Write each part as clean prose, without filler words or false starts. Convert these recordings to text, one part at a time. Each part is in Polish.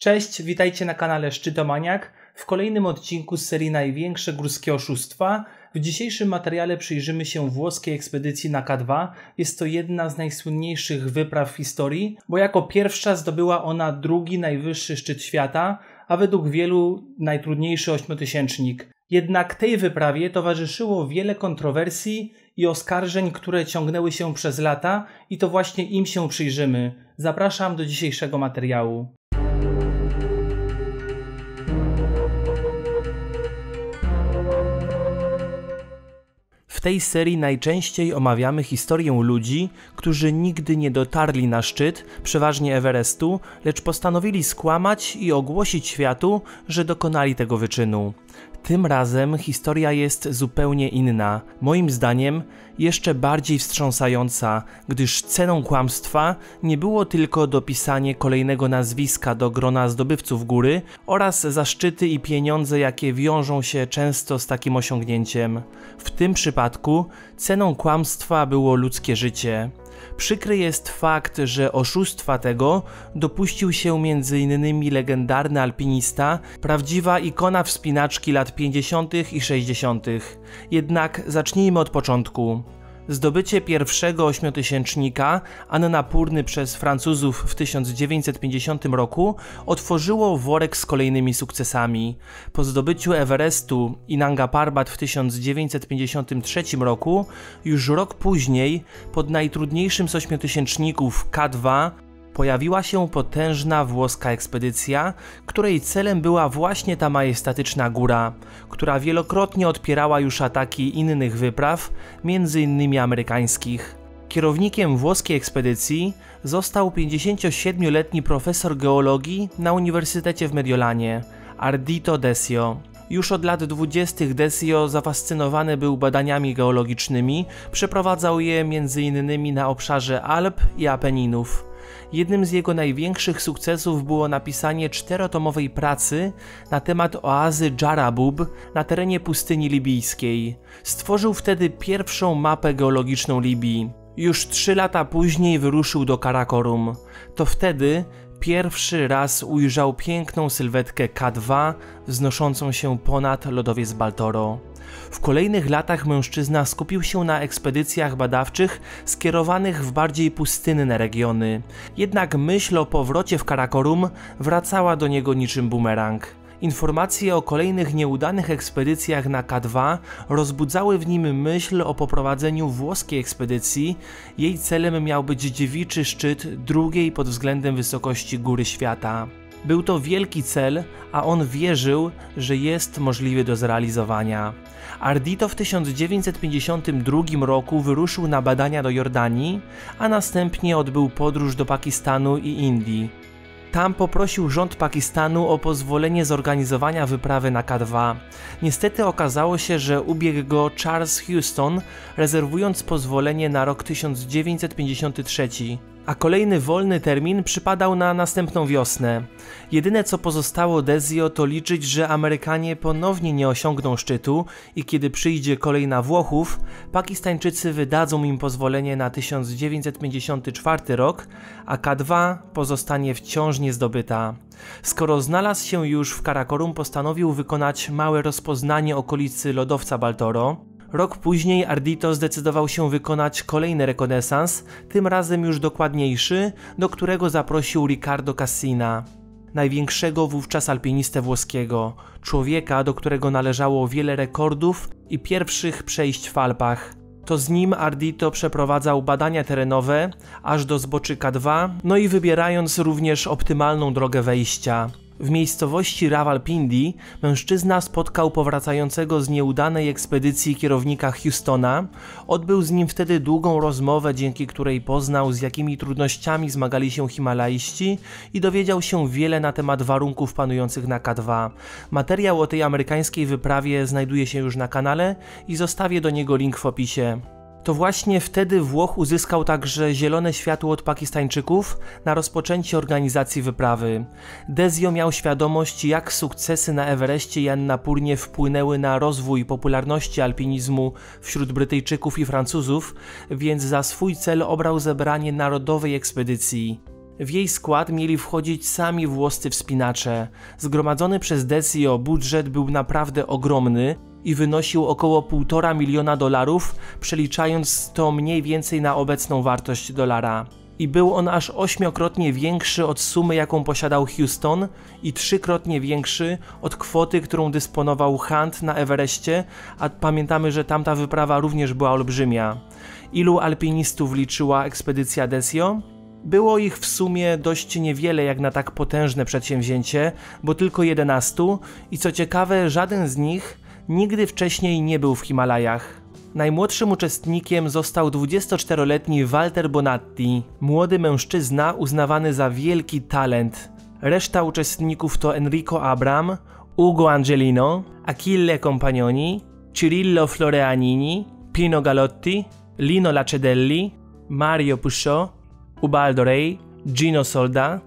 Cześć, witajcie na kanale Szczytomaniak w kolejnym odcinku z serii Największe górskie oszustwa. W dzisiejszym materiale przyjrzymy się włoskiej ekspedycji na K2. Jest to jedna z najsłynniejszych wypraw w historii, bo jako pierwsza zdobyła ona drugi najwyższy szczyt świata, a według wielu najtrudniejszy ośmiotysięcznik. Jednak tej wyprawie towarzyszyło wiele kontrowersji i oskarżeń, które ciągnęły się przez lata i to właśnie im się przyjrzymy. Zapraszam do dzisiejszego materiału. W tej serii najczęściej omawiamy historię ludzi, którzy nigdy nie dotarli na szczyt, przeważnie Everestu, lecz postanowili skłamać i ogłosić światu, że dokonali tego wyczynu. Tym razem historia jest zupełnie inna, moim zdaniem jeszcze bardziej wstrząsająca, gdyż ceną kłamstwa nie było tylko dopisanie kolejnego nazwiska do grona zdobywców góry oraz zaszczyty i pieniądze, jakie wiążą się często z takim osiągnięciem. W tym przypadku ceną kłamstwa było ludzkie życie. Przykry jest fakt, że oszustwa tego dopuścił się m.in. legendarny alpinista, prawdziwa ikona wspinaczki lat 50. i 60. Jednak zacznijmy od początku. Zdobycie pierwszego ośmiotysięcznika Annapurny przez Francuzów w 1950 roku otworzyło worek z kolejnymi sukcesami. Po zdobyciu Everestu i Nanga Parbat w 1953 roku, już rok później, pod najtrudniejszym z ośmiotysięczników K2, pojawiła się potężna włoska ekspedycja, której celem była właśnie ta majestatyczna góra, która wielokrotnie odpierała już ataki innych wypraw, m.in. amerykańskich. Kierownikiem włoskiej ekspedycji został 57-letni profesor geologii na Uniwersytecie w Mediolanie, Ardito Desio. Już od lat 20. Desio zafascynowany był badaniami geologicznymi, przeprowadzał je m.in. na obszarze Alp i Apeninów. Jednym z jego największych sukcesów było napisanie czterotomowej pracy na temat oazy Dżarabub na terenie pustyni libijskiej. Stworzył wtedy pierwszą mapę geologiczną Libii. Już 3 lata później wyruszył do Karakorum. To wtedy pierwszy raz ujrzał piękną sylwetkę K2 wznoszącą się ponad lodowiec Baltoro. W kolejnych latach mężczyzna skupił się na ekspedycjach badawczych skierowanych w bardziej pustynne regiony. Jednak myśl o powrocie w Karakorum wracała do niego niczym bumerang. Informacje o kolejnych nieudanych ekspedycjach na K2 rozbudzały w nim myśl o poprowadzeniu włoskiej ekspedycji. Jej celem miał być dziewiczy szczyt drugiej pod względem wysokości góry świata. Był to wielki cel, a on wierzył, że jest możliwy do zrealizowania. Ardito w 1952 roku wyruszył na badania do Jordanii, a następnie odbył podróż do Pakistanu i Indii. Tam poprosił rząd Pakistanu o pozwolenie zorganizowania wyprawy na K2. Niestety okazało się, że ubiegł go Charles Houston, rezerwując pozwolenie na rok 1953. A kolejny wolny termin przypadał na następną wiosnę. Jedyne co pozostało Desio to liczyć, że Amerykanie ponownie nie osiągną szczytu i kiedy przyjdzie kolej na Włochów, Pakistańczycy wydadzą im pozwolenie na 1954 rok, a K2 pozostanie wciąż niezdobyta. Skoro znalazł się już w Karakorum, postanowił wykonać małe rozpoznanie okolicy lodowca Baltoro. Rok później Ardito zdecydował się wykonać kolejny rekonesans, tym razem już dokładniejszy, do którego zaprosił Riccardo Cassina, największego wówczas alpinistę włoskiego, człowieka, do którego należało wiele rekordów i pierwszych przejść w Alpach. To z nim Ardito przeprowadzał badania terenowe aż do zboczy K2, no i wybierając również optymalną drogę wejścia. W miejscowości Rawalpindi mężczyzna spotkał powracającego z nieudanej ekspedycji kierownika Houstona, odbył z nim wtedy długą rozmowę, dzięki której poznał, z jakimi trudnościami zmagali się himalaiści i dowiedział się wiele na temat warunków panujących na K2. Materiał o tej amerykańskiej wyprawie znajduje się już na kanale i zostawię do niego link w opisie. To właśnie wtedy Włoch uzyskał także zielone światło od Pakistańczyków na rozpoczęcie organizacji wyprawy. Desio miał świadomość, jak sukcesy na Everestie i Annapurnie wpłynęły na rozwój popularności alpinizmu wśród Brytyjczyków i Francuzów, więc za swój cel obrał zebranie narodowej ekspedycji. W jej skład mieli wchodzić sami włoscy wspinacze. Zgromadzony przez Desio budżet był naprawdę ogromny i wynosił około 1,5 miliona dolarów, przeliczając to mniej więcej na obecną wartość dolara. I był on aż 8-krotnie większy od sumy, jaką posiadał Houston, i 3-krotnie większy od kwoty, którą dysponował Hunt na Everestie, a pamiętamy, że tamta wyprawa również była olbrzymia. Ilu alpinistów liczyła ekspedycja Desio? Było ich w sumie dość niewiele jak na tak potężne przedsięwzięcie, bo tylko 11, i co ciekawe, żaden z nich nigdy wcześniej nie był w Himalajach. Najmłodszym uczestnikiem został 24-letni Walter Bonatti, młody mężczyzna uznawany za wielki talent. Reszta uczestników to Enrico Abram, Ugo Angelino, Achille Compagnoni, Cirillo Floreanini, Pino Galotti, Lino Lacedelli, Mario Puscio, Ubaldo Rey, Gino Solda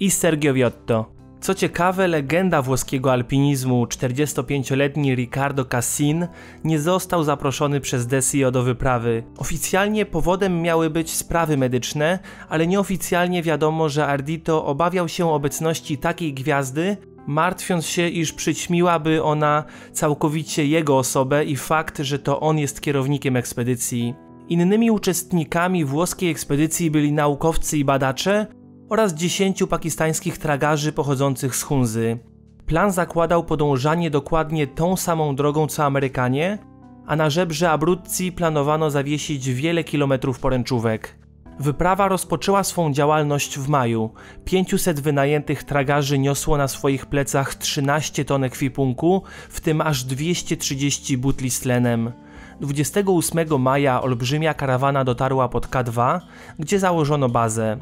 i Sergio Viotto. Co ciekawe, legenda włoskiego alpinizmu, 45-letni Riccardo Cassin, nie został zaproszony przez Desio do wyprawy. Oficjalnie powodem miały być sprawy medyczne, ale nieoficjalnie wiadomo, że Ardito obawiał się obecności takiej gwiazdy, martwiąc się, iż przyćmiłaby ona całkowicie jego osobę i fakt, że to on jest kierownikiem ekspedycji. Innymi uczestnikami włoskiej ekspedycji byli naukowcy i badacze oraz 10 pakistańskich tragarzy pochodzących z Hunzy. Plan zakładał podążanie dokładnie tą samą drogą co Amerykanie, a na żebrze Abruzzi planowano zawiesić wiele kilometrów poręczówek. Wyprawa rozpoczęła swą działalność w maju. 500 wynajętych tragarzy niosło na swoich plecach 13 ton ekwipunku, w tym aż 230 butli z tlenem. 28 maja olbrzymia karawana dotarła pod K2, gdzie założono bazę.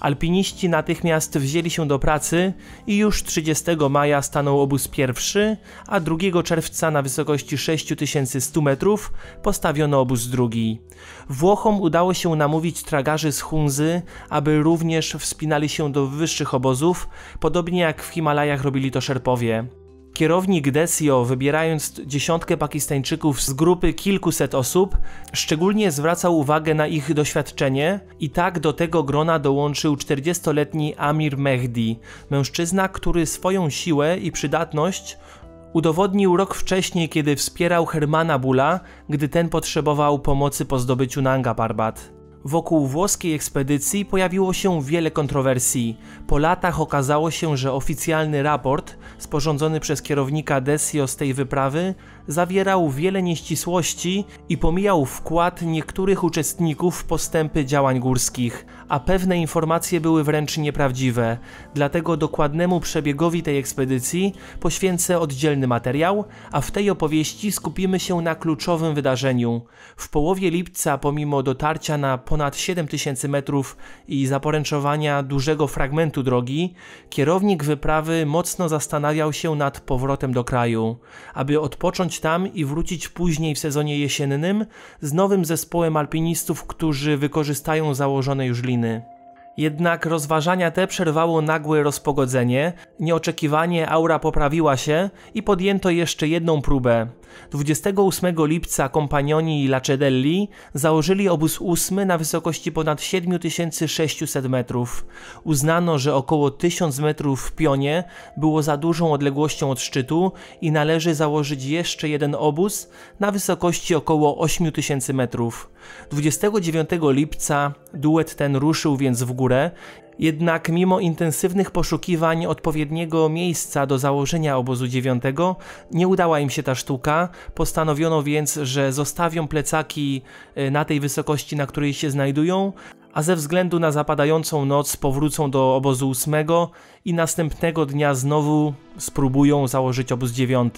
Alpiniści natychmiast wzięli się do pracy i już 30 maja stanął obóz pierwszy, a 2 czerwca na wysokości 6100 metrów postawiono obóz drugi. Włochom udało się namówić tragarzy z Hunzy, aby również wspinali się do wyższych obozów, podobnie jak w Himalajach robili to Szerpowie. Kierownik Desio, wybierając 10 Pakistańczyków z grupy kilkuset osób, szczególnie zwracał uwagę na ich doświadczenie i tak do tego grona dołączył 40-letni Amir Mehdi, mężczyzna, który swoją siłę i przydatność udowodnił rok wcześniej, kiedy wspierał Hermana Buhla, gdy ten potrzebował pomocy po zdobyciu Nanga Parbat. Wokół włoskiej ekspedycji pojawiło się wiele kontrowersji. Po latach okazało się, że oficjalny raport sporządzony przez kierownika Desio z tej wyprawy zawierał wiele nieścisłości i pomijał wkład niektórych uczestników w postępy działań górskich, a pewne informacje były wręcz nieprawdziwe. Dlatego dokładnemu przebiegowi tej ekspedycji poświęcę oddzielny materiał, a w tej opowieści skupimy się na kluczowym wydarzeniu. W połowie lipca, pomimo dotarcia na ponad 7000 metrów i zaporęczowania dużego fragmentu drogi, kierownik wyprawy mocno zastanawiał się nad powrotem do kraju, aby odpocząć tam i wrócić później w sezonie jesiennym z nowym zespołem alpinistów, którzy wykorzystają założone już liny. Jednak rozważania te przerwało nagłe rozpogodzenie, nieoczekiwanie aura poprawiła się i podjęto jeszcze jedną próbę. 28 lipca Compagnoni i Lacedelli założyli obóz 8 na wysokości ponad 7600 metrów. Uznano, że około 1000 metrów w pionie było za dużą odległością od szczytu i należy założyć jeszcze jeden obóz na wysokości około 8000 metrów. 29 lipca duet ten ruszył więc w górę, jednak mimo intensywnych poszukiwań odpowiedniego miejsca do założenia obozu 9 nie udała im się ta sztuka. Postanowiono więc, że zostawią plecaki na tej wysokości, na której się znajdują, a ze względu na zapadającą noc powrócą do obozu 8 i następnego dnia znowu spróbują założyć obóz 9.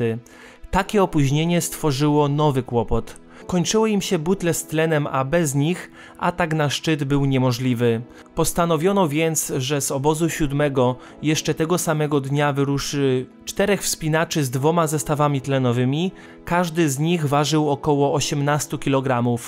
Takie opóźnienie stworzyło nowy kłopot. Kończyły im się butle z tlenem, a bez nich atak na szczyt był niemożliwy. Postanowiono więc, że z obozu 7 jeszcze tego samego dnia wyruszy 4 wspinaczy z 2 zestawami tlenowymi. Każdy z nich ważył około 18 kg.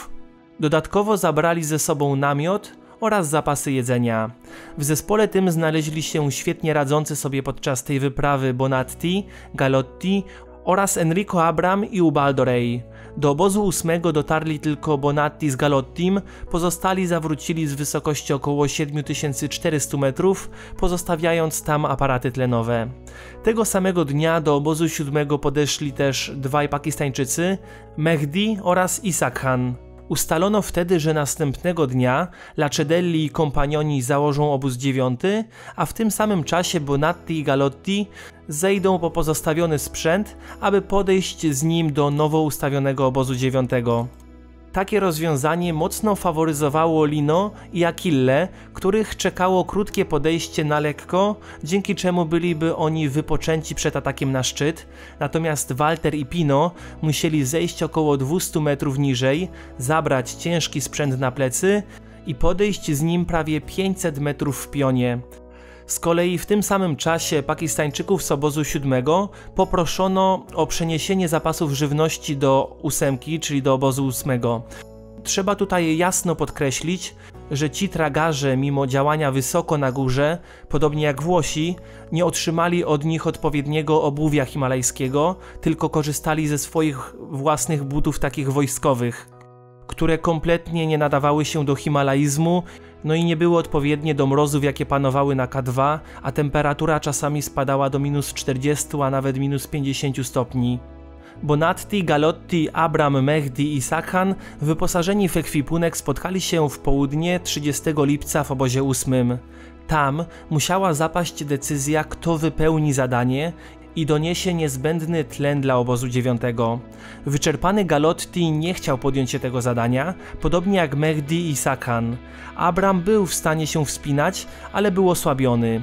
Dodatkowo zabrali ze sobą namiot oraz zapasy jedzenia. W zespole tym znaleźli się świetnie radzący sobie podczas tej wyprawy Bonatti, Galotti oraz Enrico Abram i Ubaldo Rey. Do obozu 8 dotarli tylko Bonatti z Galottim, pozostali zawrócili z wysokości około 7400 metrów, pozostawiając tam aparaty tlenowe. Tego samego dnia do obozu 7 podeszli też dwaj Pakistańczycy, Mehdi oraz Isakhan. Ustalono wtedy, że następnego dnia Lacedelli i Compagnoni założą obóz 9, a w tym samym czasie Bonatti i Galotti zejdą po pozostawiony sprzęt, aby podejść z nim do nowo ustawionego obozu 9. Takie rozwiązanie mocno faworyzowało Lino i Achille, których czekało krótkie podejście na lekko, dzięki czemu byliby oni wypoczęci przed atakiem na szczyt, natomiast Walter i Pino musieli zejść około 200 metrów niżej, zabrać ciężki sprzęt na plecy i podejść z nim prawie 500 metrów w pionie. Z kolei w tym samym czasie Pakistańczyków z obozu 7 poproszono o przeniesienie zapasów żywności do 8, czyli do obozu 8. Trzeba tutaj jasno podkreślić, że ci tragarze, mimo działania wysoko na górze, podobnie jak Włosi, nie otrzymali od nich odpowiedniego obuwia himalajskiego, tylko korzystali ze swoich własnych butów takich wojskowych, które kompletnie nie nadawały się do himalaizmu, no i nie były odpowiednie do mrozów, jakie panowały na K2, a temperatura czasami spadała do -40, a nawet -50 stopni. Bonatti, Galotti, Abram, Mehdi i Sakhan wyposażeni w ekwipunek spotkali się w południe 30 lipca w obozie 8. Tam musiała zapaść decyzja, kto wypełni zadanie i doniesie niezbędny tlen dla obozu 9. Wyczerpany Galotti nie chciał podjąć się tego zadania, podobnie jak Mehdi i Sakhan. Abram był w stanie się wspinać, ale był osłabiony.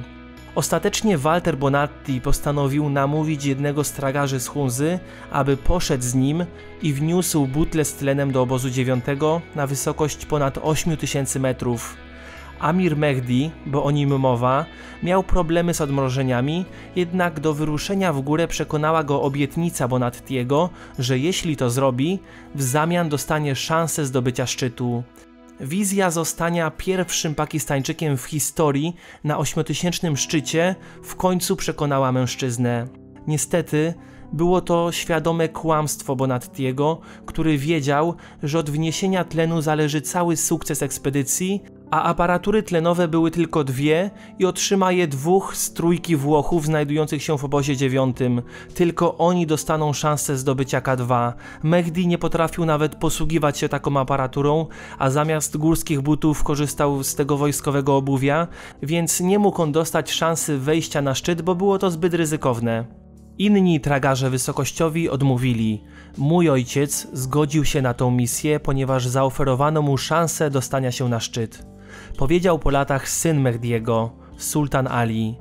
Ostatecznie Walter Bonatti postanowił namówić jednego z tragarzy z Hunzy, aby poszedł z nim i wniósł butlę z tlenem do obozu 9 na wysokość ponad 8000 metrów. Amir Mehdi, bo o nim mowa, miał problemy z odmrożeniami, jednak do wyruszenia w górę przekonała go obietnica Bonattiego, że jeśli to zrobi, w zamian dostanie szansę zdobycia szczytu. Wizja zostania pierwszym Pakistańczykiem w historii na 8000 szczycie w końcu przekonała mężczyznę. Niestety, było to świadome kłamstwo Bonattiego, który wiedział, że od wniesienia tlenu zależy cały sukces ekspedycji, a aparatury tlenowe były tylko 2 i otrzyma je 2 z trójki Włochów znajdujących się w obozie 9. Tylko oni dostaną szansę zdobycia K2. Mehdi nie potrafił nawet posługiwać się taką aparaturą, a zamiast górskich butów korzystał z tego wojskowego obuwia, więc nie mógł on dostać szansy wejścia na szczyt, bo było to zbyt ryzykowne. Inni tragarze wysokościowi odmówili. Mój ojciec zgodził się na tą misję, ponieważ zaoferowano mu szansę dostania się na szczyt. Powiedział po latach syn Mehdiego, Sultan Ali.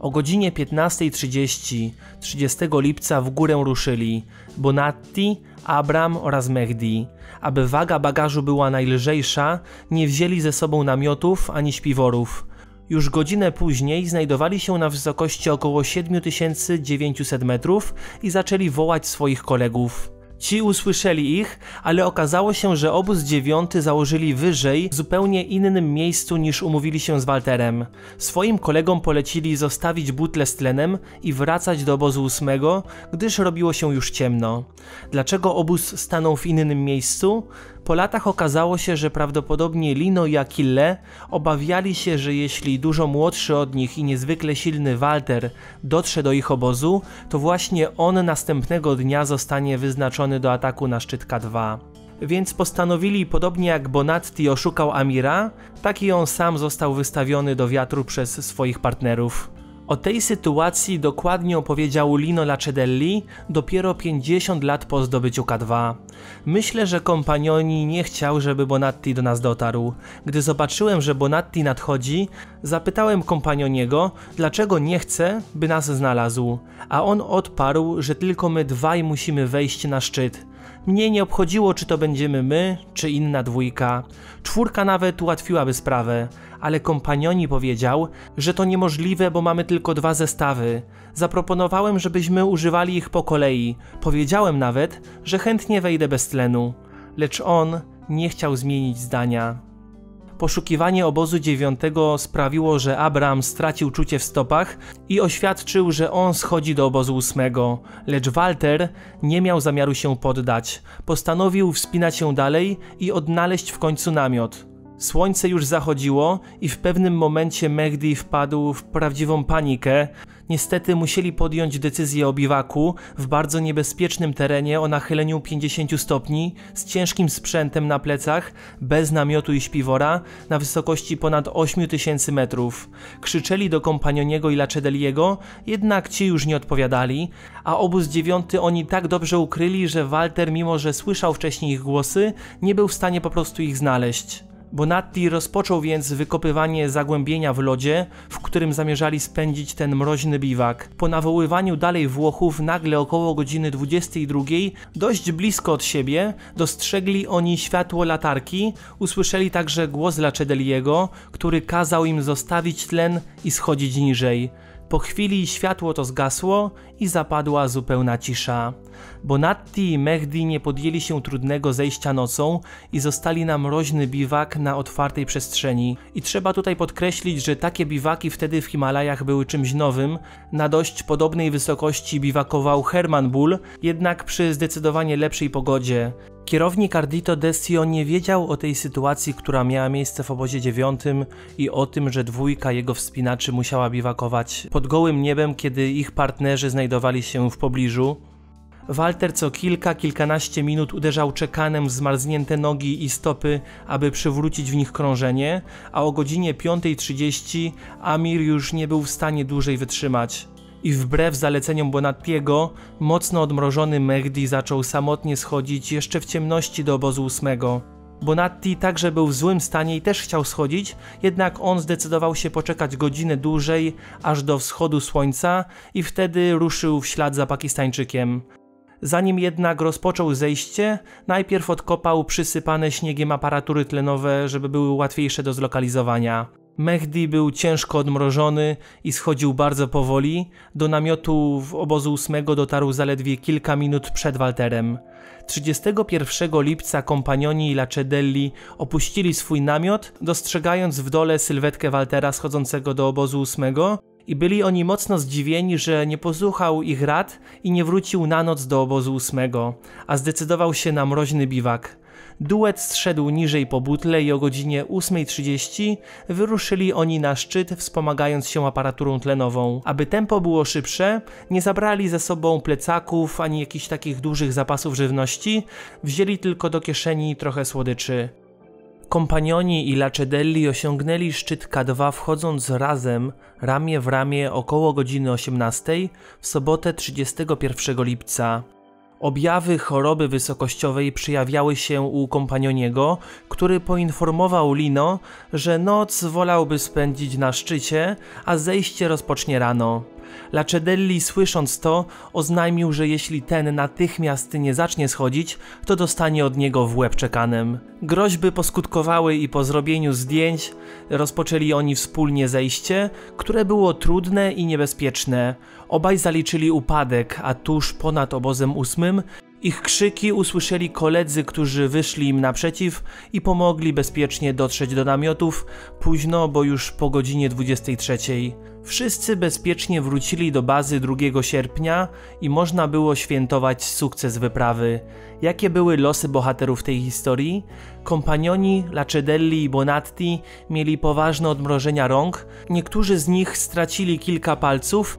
O godzinie 15:30, 30 lipca w górę ruszyli Bonatti, Abram oraz Mehdi. Aby waga bagażu była najlżejsza, nie wzięli ze sobą namiotów ani śpiworów. Już godzinę później znajdowali się na wysokości około 7900 metrów i zaczęli wołać swoich kolegów. Ci usłyszeli ich, ale okazało się, że obóz 9 założyli wyżej, w zupełnie innym miejscu niż umówili się z Walterem. Swoim kolegom polecili zostawić butlę z tlenem i wracać do obozu 8, gdyż robiło się już ciemno. Dlaczego obóz stanął w innym miejscu? Po latach okazało się, że prawdopodobnie Lino i Achille obawiali się, że jeśli dużo młodszy od nich i niezwykle silny Walter dotrze do ich obozu, to właśnie on następnego dnia zostanie wyznaczony do ataku na szczyt K2. Więc postanowili, podobnie jak Bonatti oszukał Amira, tak i on sam został wystawiony do wiatru przez swoich partnerów. O tej sytuacji dokładnie opowiedział Lino Lacedelli dopiero 50 lat po zdobyciu K2. Myślę, że Compagnoni nie chciał, żeby Bonatti do nas dotarł. Gdy zobaczyłem, że Bonatti nadchodzi, zapytałem Compagnoniego, dlaczego nie chce, by nas znalazł, a on odparł, że tylko my dwaj musimy wejść na szczyt. Mnie nie obchodziło, czy to będziemy my, czy inna dwójka. 4 nawet ułatwiłaby sprawę, ale Compagnoni powiedział, że to niemożliwe, bo mamy tylko 2 zestawy. Zaproponowałem, żebyśmy używali ich po kolei. Powiedziałem nawet, że chętnie wejdę bez tlenu. Lecz on nie chciał zmienić zdania. Poszukiwanie obozu 9 sprawiło, że Abram stracił czucie w stopach i oświadczył, że on schodzi do obozu 8. Lecz Walter nie miał zamiaru się poddać. Postanowił wspinać się dalej i odnaleźć w końcu namiot. Słońce już zachodziło i w pewnym momencie Mehdi wpadł w prawdziwą panikę. Niestety musieli podjąć decyzję o biwaku w bardzo niebezpiecznym terenie o nachyleniu 50 stopni, z ciężkim sprzętem na plecach, bez namiotu i śpiwora, na wysokości ponad 8000 metrów. Krzyczeli do Compagnoniego i Lacedelliego, jednak ci już nie odpowiadali, a obóz 9 oni tak dobrze ukryli, że Walter, mimo że słyszał wcześniej ich głosy, nie był w stanie po prostu ich znaleźć. Bonatti rozpoczął więc wykopywanie zagłębienia w lodzie, w którym zamierzali spędzić ten mroźny biwak. Po nawoływaniu dalej Włochów nagle około godziny 22, dość blisko od siebie, dostrzegli oni światło latarki, usłyszeli także głos Lacedelliego, który kazał im zostawić tlen i schodzić niżej. Po chwili światło to zgasło i zapadła zupełna cisza. Bonatti i Mehdi nie podjęli się trudnego zejścia nocą i zostali na mroźny biwak na otwartej przestrzeni. I trzeba tutaj podkreślić, że takie biwaki wtedy w Himalajach były czymś nowym. Na dość podobnej wysokości biwakował Hermann Buhl, jednak przy zdecydowanie lepszej pogodzie. Kierownik Ardito Desio nie wiedział o tej sytuacji, która miała miejsce w obozie 9 i o tym, że dwójka jego wspinaczy musiała biwakować pod gołym niebem, kiedy ich partnerzy znajdowali się w pobliżu. Walter co kilkanaście minut uderzał czekanem w zmarznięte nogi i stopy, aby przywrócić w nich krążenie, a o godzinie 5:30 Amir już nie był w stanie dłużej wytrzymać. I wbrew zaleceniom Bonattiego, mocno odmrożony Mehdi zaczął samotnie schodzić jeszcze w ciemności do obozu 8. Bonatti także był w złym stanie i też chciał schodzić, jednak on zdecydował się poczekać godzinę dłużej, aż do wschodu słońca, i wtedy ruszył w ślad za Pakistańczykiem. Zanim jednak rozpoczął zejście, najpierw odkopał przysypane śniegiem aparatury tlenowe, żeby były łatwiejsze do zlokalizowania. Mehdi był ciężko odmrożony i schodził bardzo powoli. Do namiotu w obozu 8 dotarł zaledwie kilka minut przed Walterem. 31 lipca Compagnoni i Lacedelli opuścili swój namiot, dostrzegając w dole sylwetkę Waltera schodzącego do obozu 8 i byli oni mocno zdziwieni, że nie posłuchał ich rad i nie wrócił na noc do obozu 8, a zdecydował się na mroźny biwak. Duet zszedł niżej po butle i o godzinie 8:30 wyruszyli oni na szczyt, wspomagając się aparaturą tlenową. Aby tempo było szybsze, nie zabrali ze sobą plecaków ani jakichś takich dużych zapasów żywności, wzięli tylko do kieszeni trochę słodyczy. Compagnoni i Lacedelli osiągnęli szczyt K2, wchodząc razem, ramię w ramię, około godziny 18:00 w sobotę 31 lipca. Objawy choroby wysokościowej przejawiały się u Compagnoniego, który poinformował Lino, że noc wolałby spędzić na szczycie, a zejście rozpocznie rano. Lacedelli, słysząc to, oznajmił, że jeśli ten natychmiast nie zacznie schodzić, to dostanie od niego w łeb czekanem. Groźby poskutkowały i po zrobieniu zdjęć rozpoczęli oni wspólnie zejście, które było trudne i niebezpieczne. Obaj zaliczyli upadek, a tuż ponad obozem 8 ich krzyki usłyszeli koledzy, którzy wyszli im naprzeciw i pomogli bezpiecznie dotrzeć do namiotów późno, bo już po godzinie 23. Wszyscy bezpiecznie wrócili do bazy 2 sierpnia i można było świętować sukces wyprawy. Jakie były losy bohaterów tej historii? Compagnoni, Lacedelli i Bonatti mieli poważne odmrożenia rąk, niektórzy z nich stracili kilka palców,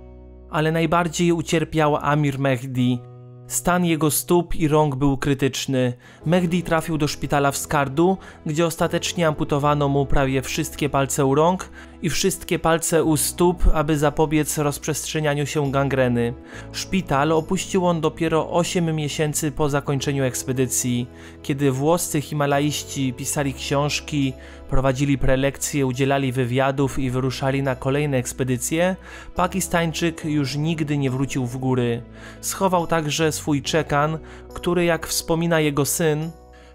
ale najbardziej ucierpiał Amir Mehdi. Stan jego stóp i rąk był krytyczny. Mehdi trafił do szpitala w Skardu, gdzie ostatecznie amputowano mu prawie wszystkie palce u rąk i wszystkie palce u stóp, aby zapobiec rozprzestrzenianiu się gangreny. Szpital opuścił on dopiero 8 miesięcy po zakończeniu ekspedycji, kiedy włoscy himalaiści pisali książki, prowadzili prelekcje, udzielali wywiadów i wyruszali na kolejne ekspedycje. Pakistańczyk już nigdy nie wrócił w góry. Schował także swój czekan, który, jak wspomina jego syn,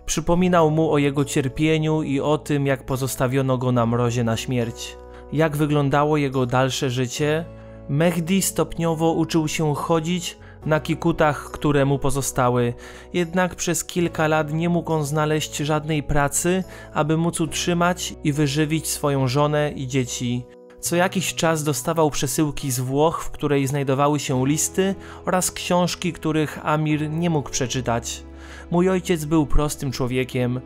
przypominał mu o jego cierpieniu i o tym, jak pozostawiono go na mrozie na śmierć. Jak wyglądało jego dalsze życie? Mehdi stopniowo uczył się chodzić, na kikutach, które mu pozostały, jednak przez kilka lat nie mógł on znaleźć żadnej pracy, aby móc utrzymać i wyżywić swoją żonę i dzieci. Co jakiś czas dostawał przesyłki z Włoch, w której znajdowały się listy oraz książki, których Amir nie mógł przeczytać. Mój ojciec był prostym człowiekiem.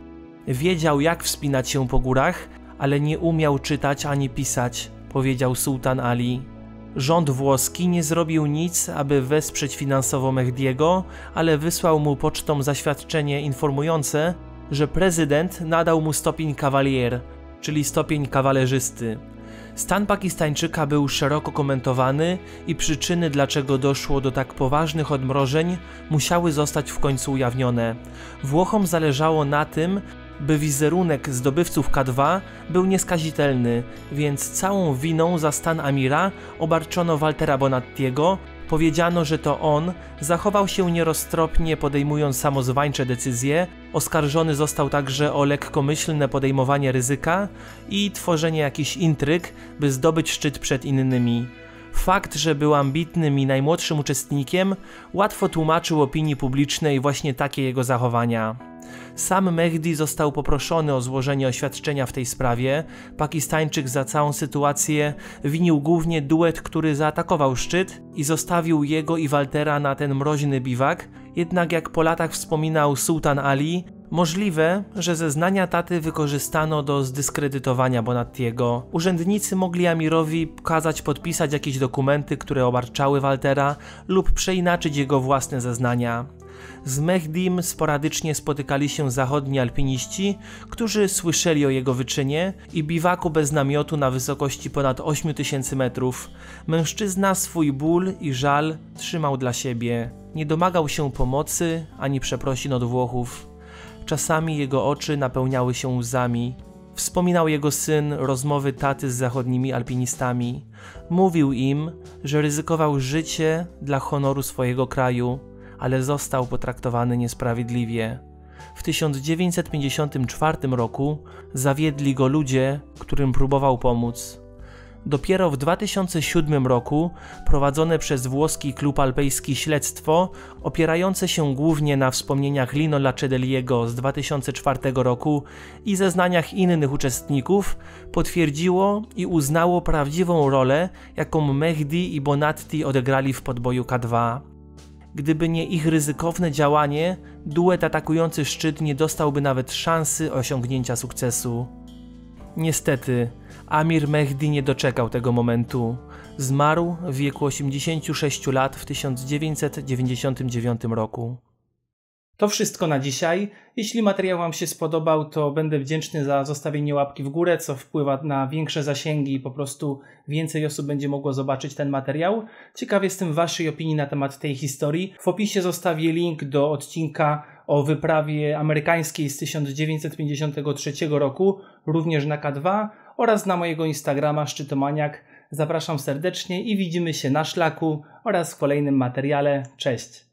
Wiedział, jak wspinać się po górach, ale nie umiał czytać ani pisać, powiedział Sultan Ali. Rząd włoski nie zrobił nic, aby wesprzeć finansowo Mehdiego, ale wysłał mu pocztą zaświadczenie informujące, że prezydent nadał mu stopień kawalier, czyli stopień kawalerzysty. Stan Pakistańczyka był szeroko komentowany i przyczyny, dlaczego doszło do tak poważnych odmrożeń, musiały zostać w końcu ujawnione. Włochom zależało na tym, by wizerunek zdobywców K2 był nieskazitelny, więc całą winą za stan Amira obarczono Waltera Bonattiego. Powiedziano, że to on zachował się nieroztropnie, podejmując samozwańcze decyzje. Oskarżony został także o lekkomyślne podejmowanie ryzyka i tworzenie jakichś intryg, by zdobyć szczyt przed innymi. Fakt, że był ambitnym i najmłodszym uczestnikiem, łatwo tłumaczył opinii publicznej właśnie takie jego zachowania. Sam Mehdi został poproszony o złożenie oświadczenia w tej sprawie. Pakistańczyk za całą sytuację winił głównie duet, który zaatakował szczyt i zostawił jego i Waltera na ten mroźny biwak. Jednak jak po latach wspominał Sultan Ali, możliwe, że zeznania taty wykorzystano do zdyskredytowania Bonattiego. Urzędnicy mogli Amirowi kazać podpisać jakieś dokumenty, które obarczały Waltera, lub przeinaczyć jego własne zeznania. Z Mehdim sporadycznie spotykali się zachodni alpiniści, którzy słyszeli o jego wyczynie i biwaku bez namiotu na wysokości ponad 8000 metrów. Mężczyzna swój ból i żal trzymał dla siebie. Nie domagał się pomocy ani przeprosin od Włochów. Czasami jego oczy napełniały się łzami. Wspominał jego syn rozmowy taty z zachodnimi alpinistami. Mówił im, że ryzykował życie dla honoru swojego kraju, ale został potraktowany niesprawiedliwie. W 1954 roku zawiedli go ludzie, którym próbował pomóc. Dopiero w 2007 roku prowadzone przez włoski klub alpejski śledztwo, opierające się głównie na wspomnieniach Lino Lacedelliego z 2004 roku i zeznaniach innych uczestników, potwierdziło i uznało prawdziwą rolę, jaką Mehdi i Bonatti odegrali w podboju K2. Gdyby nie ich ryzykowne działanie, duet atakujący szczyt nie dostałby nawet szansy osiągnięcia sukcesu. Niestety, Amir Mehdi nie doczekał tego momentu. Zmarł w wieku 86 lat w 1999 roku. To wszystko na dzisiaj. Jeśli materiał Wam się spodobał, to będę wdzięczny za zostawienie łapki w górę, co wpływa na większe zasięgi i po prostu więcej osób będzie mogło zobaczyć ten materiał. Ciekaw jestem Waszej opinii na temat tej historii. W opisie zostawię link do odcinka o wyprawie amerykańskiej z 1953 roku, również na K2, oraz na mojego Instagrama Szczytomaniak. Zapraszam serdecznie i widzimy się na szlaku oraz w kolejnym materiale. Cześć!